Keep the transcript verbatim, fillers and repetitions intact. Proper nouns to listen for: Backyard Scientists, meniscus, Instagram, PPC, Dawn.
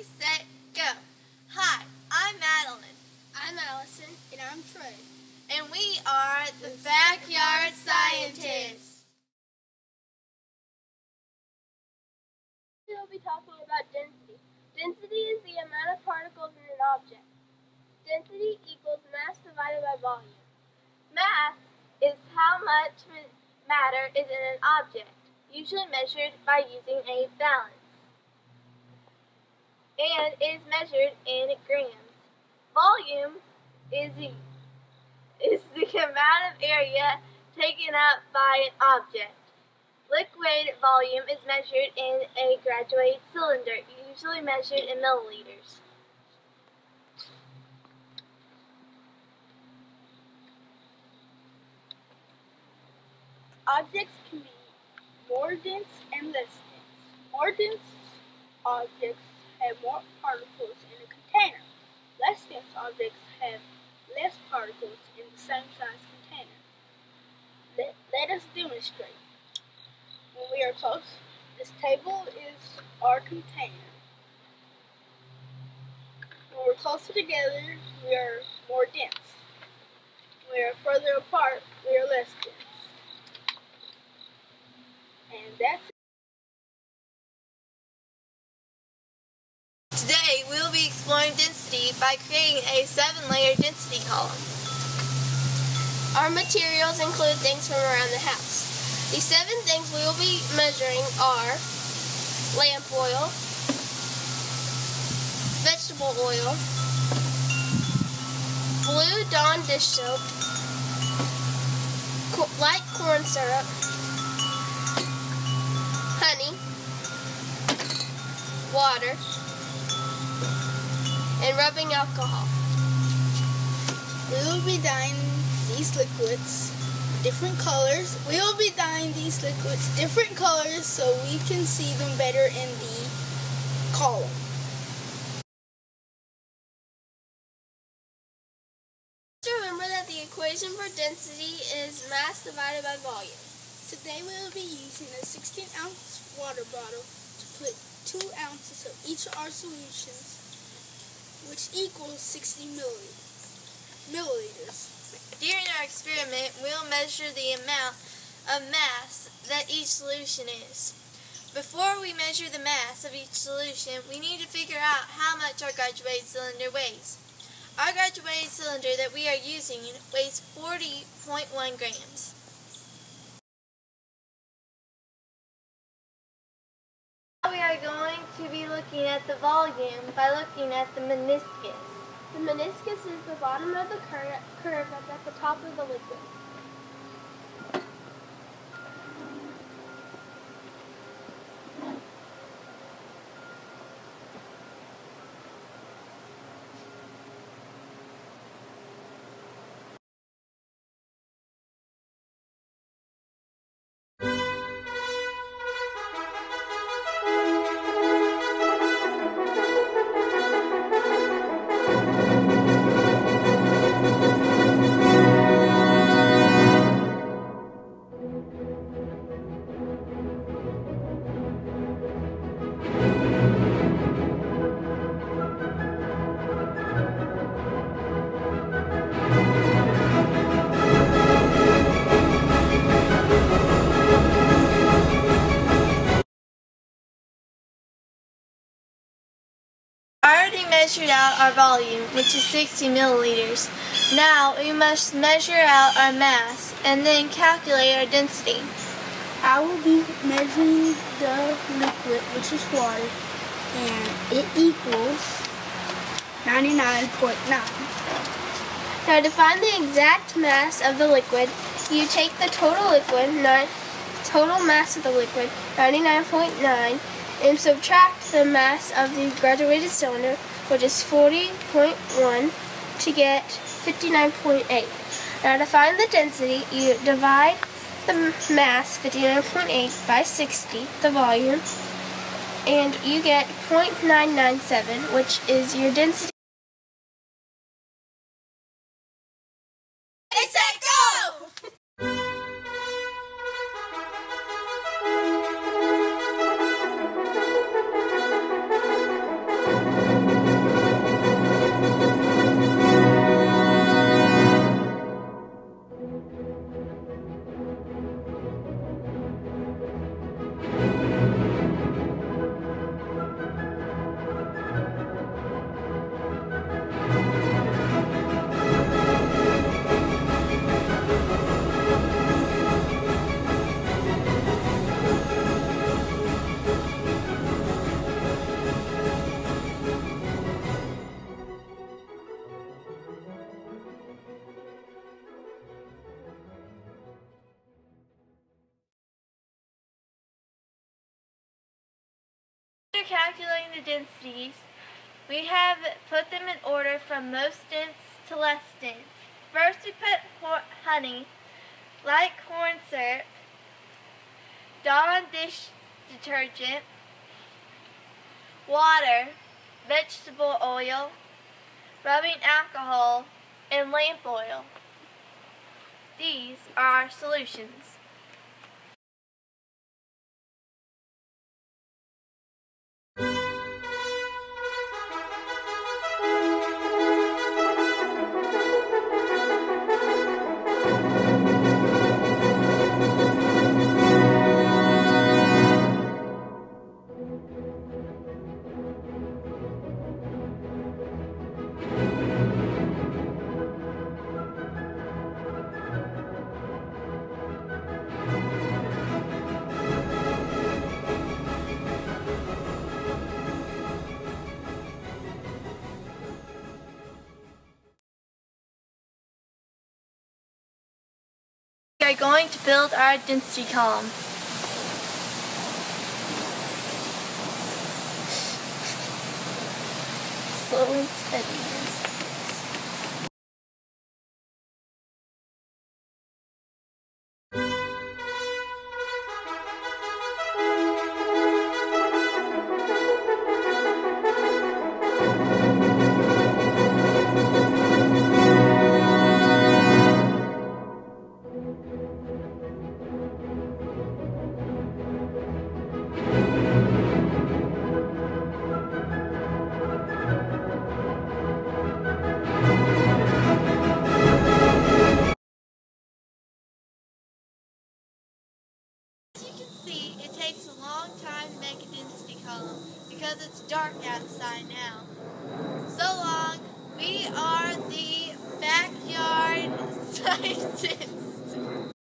Ready, set, go. Hi, I'm Madeline. I'm Allison. And I'm Trey. And we are the Backyard Scientists. Today we'll be talking about density. Density is the amount of particles in an object. Density equals mass divided by volume. Mass is how much matter is in an object, usually measured by using a balance. And is measured in grams. Volume is the, is the amount of area taken up by an object. Liquid volume is measured in a graduated cylinder, usually measured in milliliters. Objects can be more dense and less dense. More dense objects have more particles in a container. Less dense objects have less particles in the same size container. Let, let us demonstrate. When we are close, this table is our container. When we're closer together, we are more dense. When we are further apart, we are less dense. And that's it. Today, we will be exploring density by creating a seven-layer density column. Our materials include things from around the house. The seven things we will be measuring are lamp oil, vegetable oil, blue Dawn dish soap, light corn syrup, honey, water, and rubbing alcohol. We will be dyeing these liquids different colors. We will be dyeing these liquids different colors so we can see them better in the column. Just remember that the equation for density is mass divided by volume. Today we will be using a sixteen ounce water bottle to put two ounces of each of our solutions, which equals sixty milliliters. During our experiment, we'll measure the amount of mass that each solution is. Before we measure the mass of each solution, we need to figure out how much our graduated cylinder weighs. Our graduated cylinder that we are using weighs forty point one grams. We are going to be looking at the volume by looking at the meniscus. The meniscus is the bottom of the cur curve that's at the top of the liquid. Measured out our volume, which is sixty milliliters. Now we must measure out our mass and then calculate our density. I will be measuring the liquid, which is water, and it equals ninety-nine point nine. Now to find the exact mass of the liquid, you take the total liquid, not total mass of the liquid, ninety-nine point nine, and subtract the mass of the graduated cylinder, which is forty point one, to get fifty-nine point eight. Now to find the density, you divide the mass, fifty-nine point eight, by sixty, the volume, and you get zero point nine nine seven, which is your density. Ready, set, go! calculating the densities, we have put them in order from most dense to less dense. First, we put honey, light corn syrup, Dawn dish detergent, water, vegetable oil, rubbing alcohol, and lamp oil. These are our solutions. We are going to build our density column. Slow and steady. Because it's dark outside now. So long, we are the Backyard Scientists.